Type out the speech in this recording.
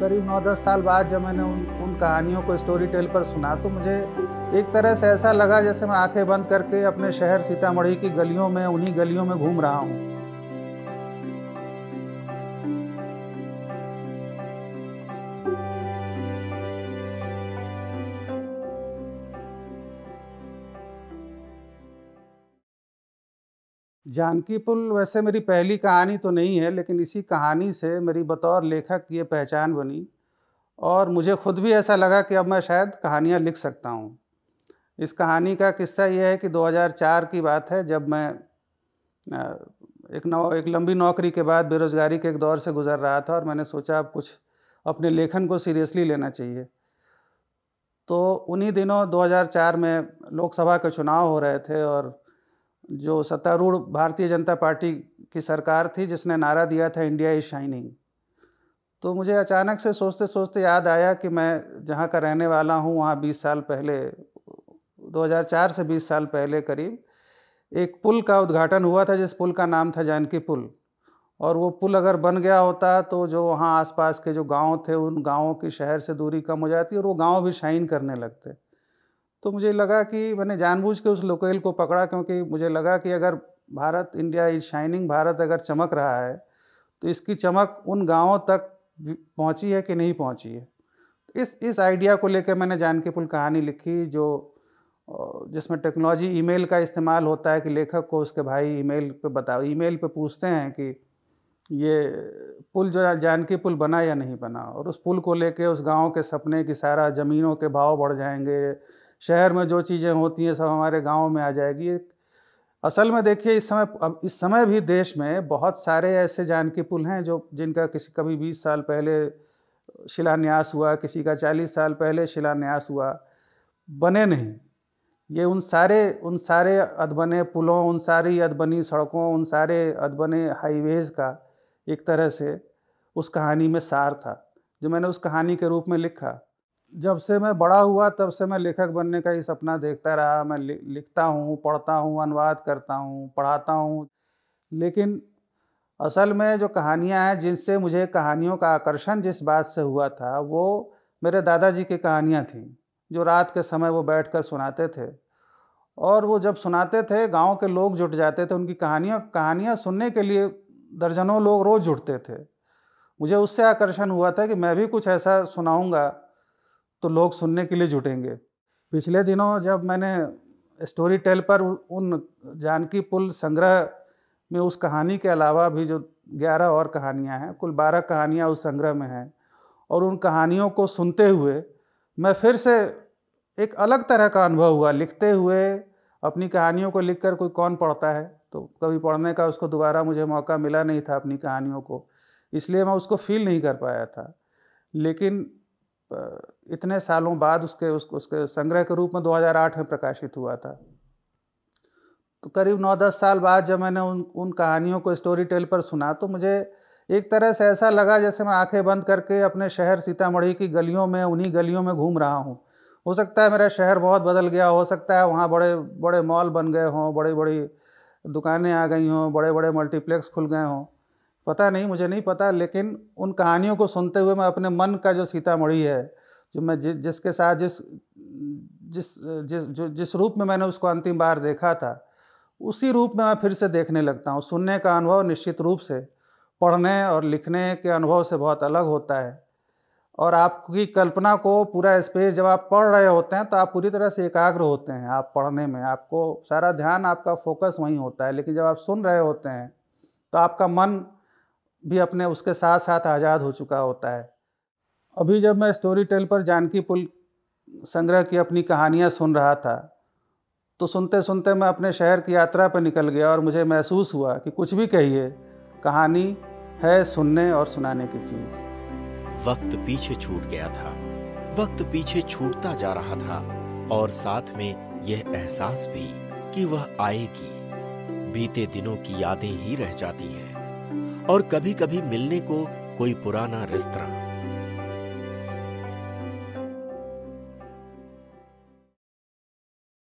करीब 9-10 साल बाद जब मैंने उन कहानियों को स्टोरी टेल पर सुना तो मुझे एक तरह से ऐसा लगा जैसे मैं आंखें बंद करके अपने शहर सीतामढ़ी की गलियों में उन्हीं गलियों में घूम रहा हूँ। जानकीपुल वैसे मेरी पहली कहानी तो नहीं है, लेकिन इसी कहानी से मेरी बतौर लेखक ये पहचान बनी और मुझे खुद भी ऐसा लगा कि अब मैं शायद कहानियाँ लिख सकता हूँ। इस कहानी का किस्सा यह है कि 2004 की बात है, जब मैं एक लंबी नौकरी के बाद बेरोज़गारी के एक दौर से गुज़र रहा था और मैंने सोचा अब कुछ अपने लेखन को सीरियसली लेना चाहिए। तो उन्हीं दिनों 2004 में लोकसभा के चुनाव हो रहे थे और जो सत्तारूढ़ भारतीय जनता पार्टी की सरकार थी जिसने नारा दिया था इंडिया इज शाइनिंग, तो मुझे अचानक से सोचते सोचते याद आया कि मैं जहाँ का रहने वाला हूँ वहाँ 20 साल पहले 2004 से 20 साल पहले करीब एक पुल का उद्घाटन हुआ था जिस पुल का नाम था जानकी पुल। और वो पुल अगर बन गया होता तो जो वहाँ आसपास के जो गाँव थे उन गाँवों की शहर से दूरी कम हो जाती और वो गाँव भी शाइन करने लगते। तो मुझे लगा कि मैंने जानबूझ के उस लोकेल को पकड़ा, क्योंकि मुझे लगा कि अगर Bharat India is shining, Bharat अगर चमक रहा है तो इसकी चमक उन गांवों तक पहुंची है कि नहीं पहुंची है। इस आइडिया को लेकर मैंने जानकीपुल कहानी लिखी जिसमें टेक्नोलॉजी ईमेल का इस्तेमाल होता है कि लेखक को उसके भाई ईमेल पे पूछते हैं कि ये पुल जो जानकीपुल बना या नहीं बना, और उस पुल को लेकर उस गाँव के सपने कि सारा ज़मीनों के भाव बढ़ जाएंगे, शहर में जो चीज़ें होती हैं सब हमारे गांव में आ जाएगी। असल में देखिए इस समय भी देश में बहुत सारे ऐसे जानकीपुल हैं जिनका कभी 20 साल पहले शिलान्यास हुआ, किसी का 40 साल पहले शिलान्यास हुआ, बने नहीं। ये उन सारे अधबने पुलों, उन सारी अधबनी सड़कों, उन सारे अधबने हाईवेज़ का एक तरह से उस कहानी में सार था जो मैंने उस कहानी के रूप में लिखा। जब से मैं बड़ा हुआ तब से मैं लेखक बनने का ही सपना देखता रहा। मैं लिखता हूँ, पढ़ता हूँ, अनुवाद करता हूँ, पढ़ाता हूँ, लेकिन असल में जो कहानियाँ हैं जिनसे मुझे कहानियों का आकर्षण जिस बात से हुआ था वो मेरे दादाजी की कहानियाँ थीं जो रात के समय वो बैठकर सुनाते थे। और वो जब सुनाते थे गाँव के लोग जुट जाते थे, उनकी कहानियाँ सुनने के लिए दर्जनों लोग रोज़ जुटते थे। मुझे उससे आकर्षण हुआ था कि मैं भी कुछ ऐसा सुनाऊँगा तो लोग सुनने के लिए जुटेंगे। पिछले दिनों जब मैंने स्टोरी टेल पर उन जानकीपुल संग्रह में उस कहानी के अलावा भी जो 11 और कहानियां हैं, कुल 12 कहानियां उस संग्रह में हैं, और उन कहानियों को सुनते हुए मैं फिर से एक अलग तरह का अनुभव हुआ। लिखते हुए अपनी कहानियों को लिखकर कोई कौन पढ़ता है, तो कभी पढ़ने का उसको दोबारा मुझे मौका मिला नहीं था अपनी कहानियों को, इसलिए मैं उसको फील नहीं कर पाया था। लेकिन इतने सालों बाद उसके संग्रह के रूप में 2008 में प्रकाशित हुआ था। तो करीब 9-10 साल बाद जब मैंने उन कहानियों को स्टोरी टेल पर सुना तो मुझे एक तरह से ऐसा लगा जैसे मैं आंखें बंद करके अपने शहर सीतामढ़ी की गलियों में उन्हीं गलियों में घूम रहा हूँ। हो सकता है मेरा शहर बहुत बदल गया, हो सकता है वहाँ बड़े बड़े मॉल बन गए हों, बड़ी बड़ी दुकानें आ गई हों, बड़े बड़े मल्टीप्लेक्स खुल गए हों, पता नहीं, मुझे नहीं पता। लेकिन उन कहानियों को सुनते हुए मैं अपने मन का जो सीतामढ़ी है, जो मैं जिसके साथ जिस रूप में मैंने उसको अंतिम बार देखा था, उसी रूप में मैं फिर से देखने लगता हूँ। सुनने का अनुभव निश्चित रूप से पढ़ने और लिखने के अनुभव से बहुत अलग होता है, और आपकी कल्पना को पूरा स्पेस जब आप पढ़ रहे होते हैं तो आप पूरी तरह से एकाग्र होते हैं। आप पढ़ने में आपको सारा ध्यान, आपका फोकस वहीं होता है, लेकिन जब आप सुन रहे होते हैं तो आपका मन भी अपने उसके साथ साथ आज़ाद हो चुका होता है। अभी जब मैं स्टोरी टेल पर जानकीपुल संग्रह की अपनी कहानियाँ सुन रहा था तो सुनते सुनते मैं अपने शहर की यात्रा पर निकल गया और मुझे महसूस हुआ कि कुछ भी कहिए, कहानी है सुनने और सुनाने की चीज़। वक्त पीछे छूट गया था, वक्त पीछे छूटता जा रहा था, और साथ में यह एहसास भी कि वह आएगी। बीते दिनों की यादें ही रह जाती हैं, और कभी कभी मिलने को कोई पुराना रिश्ता